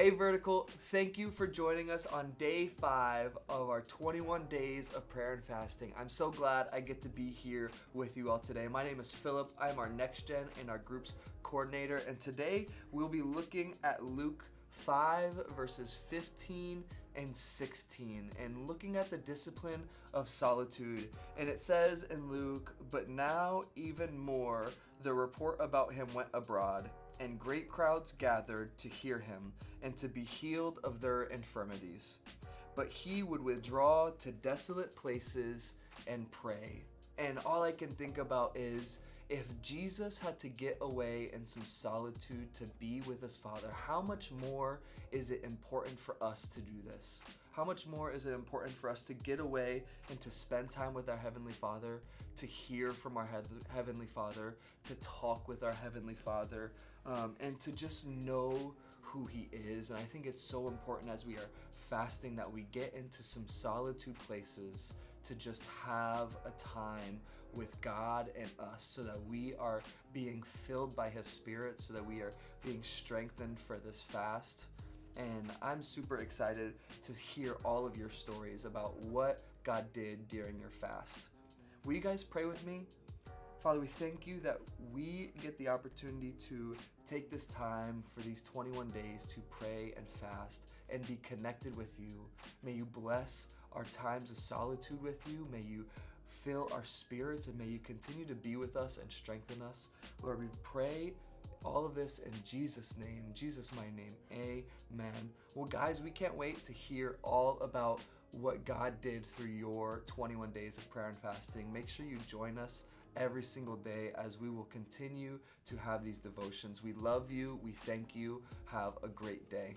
Hey Vertical, thank you for joining us on day 5 of our 21 days of prayer and fasting. I'm so glad I get to be here with you all today. My name is Philip. I'm our Next Gen and our group's coordinator, and today we'll be looking at Luke 5 verses 15 and 16 and looking at the discipline of solitude. And it says in Luke, "But now even more the report about him went abroad, and great crowds gathered to hear him and to be healed of their infirmities. But he would withdraw to desolate places and pray." And all I can think about is, if Jesus had to get away in some solitude to be with his Father, how much more is it important for us to do this? How much more is it important for us to get away and to spend time with our Heavenly Father, to hear from our Heavenly Father, to talk with our Heavenly Father, and to just know who He is? And I think it's so important as we are fasting that we get into some solitude places to just have a time with God and us, so that we are being filled by His Spirit, so that we are being strengthened for this fast. And I'm super excited to hear all of your stories about what God did during your fast. Will you guys pray with me? Father, we thank you that we get the opportunity to take this time for these 21 days to pray and fast and be connected with you. May you bless our times of solitude with you. May you fill our spirits, and may you continue to be with us and strengthen us. Lord, we pray all of this in Jesus' name, Jesus' mighty name, amen. Well guys, we can't wait to hear all about what God did through your 21 days of prayer and fasting. Make sure you join us every single day as we will continue to have these devotions. We love you, we thank you, have a great day.